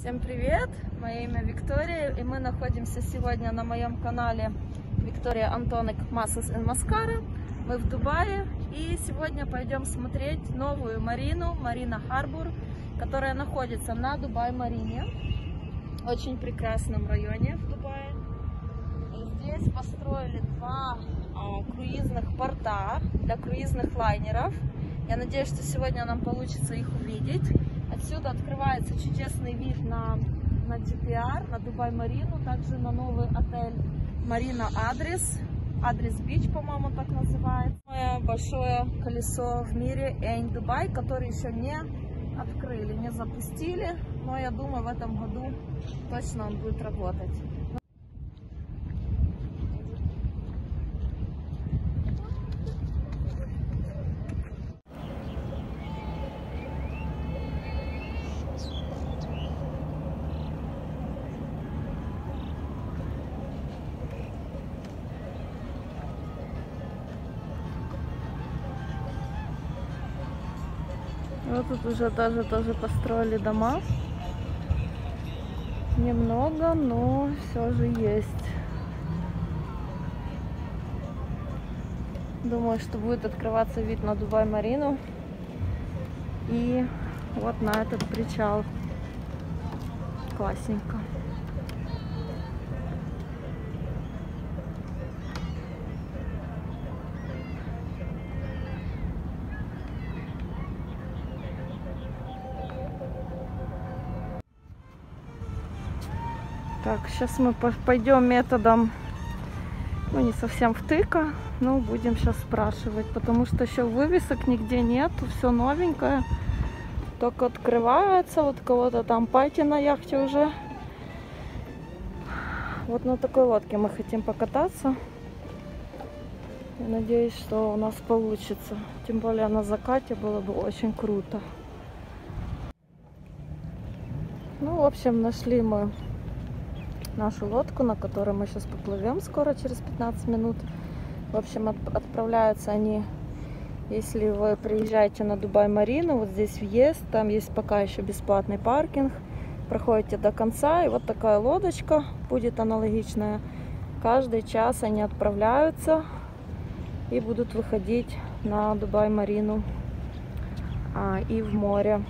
Всем привет! Мое имя Виктория, и мы находимся сегодня на моем канале Виктория Антоник Массас и Маскара. Мы в Дубае, и сегодня пойдем смотреть новую Марину, Marina Harbour, которая находится на Дубай Марине, очень прекрасном районе в Дубае. И здесь построили два круизных порта для круизных лайнеров. Я надеюсь, что сегодня нам получится их увидеть. Отсюда открывается чудесный вид на GPR, на Дубай Марину, также на новый отель Марина Адрес, Адрес Бич, по-моему, так называется. Самое большое колесо в мире Эйн Дубай, который еще не открыли, не запустили, но я думаю, в этом году точно он будет работать. Вот тут уже тоже построили дома. Немного, но все же есть. Думаю, что будет открываться вид на Дубай Марину и вот на этот причал. Классненько. Так, сейчас мы пойдем методом, ну, не совсем втыка, но будем сейчас спрашивать, потому что еще вывесок нигде нету, все новенькое, только открывается, вот кого-то там пати на яхте уже. Вот на такой лодке мы хотим покататься. Я надеюсь, что у нас получится, тем более на закате было бы очень круто. Ну, в общем, нашли мы нашу лодку, на которой мы сейчас поплывем скоро, через 15 минут. В общем, отправляются они, если вы приезжаете на Дубай Марину, вот здесь въезд, там есть пока еще бесплатный паркинг, проходите до конца, и вот такая лодочка будет аналогичная. Каждый час они отправляются и будут выходить на Дубай Марину и в море,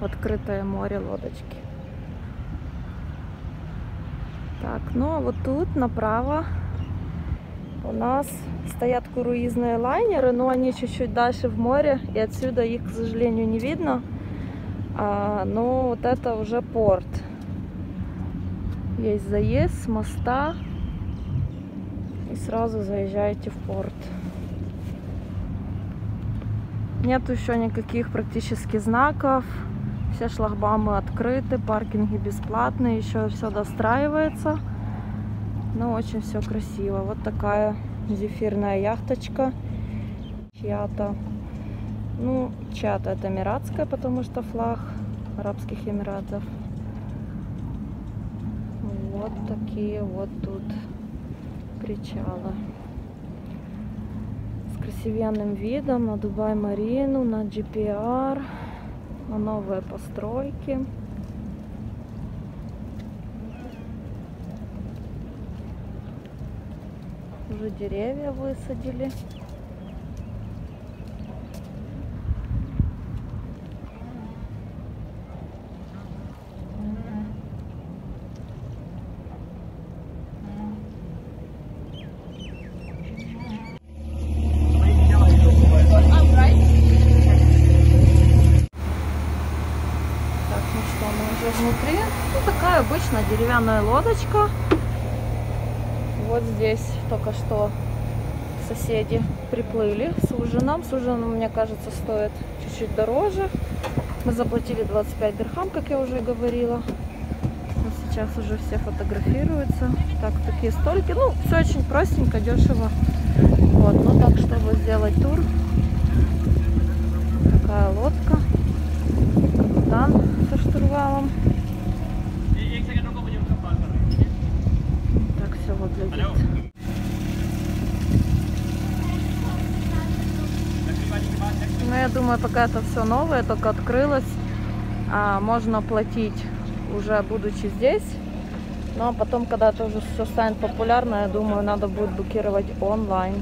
в открытое море лодочки. Так, ну а вот тут направо у нас стоят круизные лайнеры, но они чуть-чуть дальше в море, и отсюда их, к сожалению, не видно. Но вот это уже порт. Есть заезд с моста, и сразу заезжаете в порт. Нет еще никаких практически знаков. Все шлагбаумы открыты, паркинги бесплатные, еще все достраивается. Но очень все красиво. Вот такая зефирная яхточка. Чья-то. Ну, чья-то это эмиратская, потому что флаг Арабских Эмиратов. Вот такие вот тут причалы. С красивенным видом на Дубай Марину, на GPR. На новые постройки. Уже деревья высадили. Внутри, ну, такая обычная деревянная лодочка. Вот здесь только что соседи приплыли с ужином. С ужином, мне кажется, стоит чуть-чуть дороже. Мы заплатили 25 дирхам, как я уже говорила. Но сейчас уже все фотографируются. Так, такие столики. Ну, все очень простенько, дешево. Вот, ну так, чтобы сделать тур. Такая лодка. Капитан со штурвалом. Так все выглядит. Но я думаю, пока это все новое, только открылось. можно платить уже будучи здесь. Но потом, когда это уже все станет популярно, я думаю, надо будет букировать онлайн.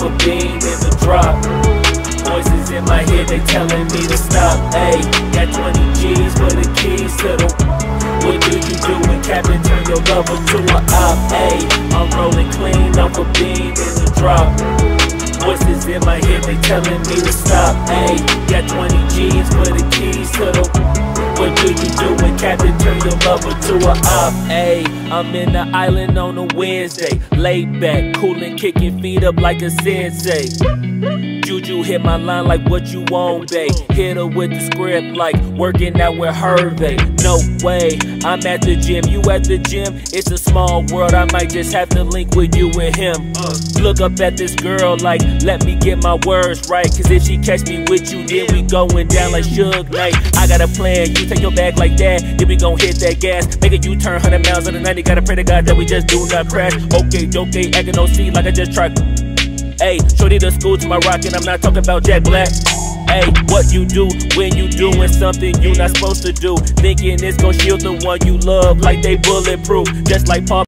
rubber beam in the drop. Voices in my head, they telling me to stop. Ayy, got 20 G's for the keys to the. What do you do when Captain turn your lover to an op? Ayy, I'm rolling clean, rubber beam in the drop. Voices in my head, they telling me to stop. Ayy, got 20 G's for the keys to the. What do you do when Captain turn your lover to a op? Ayy, I'm in the island on a Wednesday. Laid back, coolin', kicking feet up like a sensei. Juju hit my line like what you want, babe. Hit her with the script like working out with Hervey. No way, I'm at the gym, you at the gym. It's a small world, I might just have to link with you and him. Look up at this girl like, let me get my words right. Cause if she catch me with you, then we going down like Suge Knight. I got a plan, you take your bag like that, then we gon' hit that gas. Make a U-turn, 100 miles on the 90. Gotta pray to God that we just do not crash. Okay, acting OC like I just tried. Ayy, shorty the school to my rock, and I'm not talking about Jack Black. Ayy, what you do when you doing something you not supposed to do, thinking it's gon' shield the one you love like they bulletproof, just like Paul.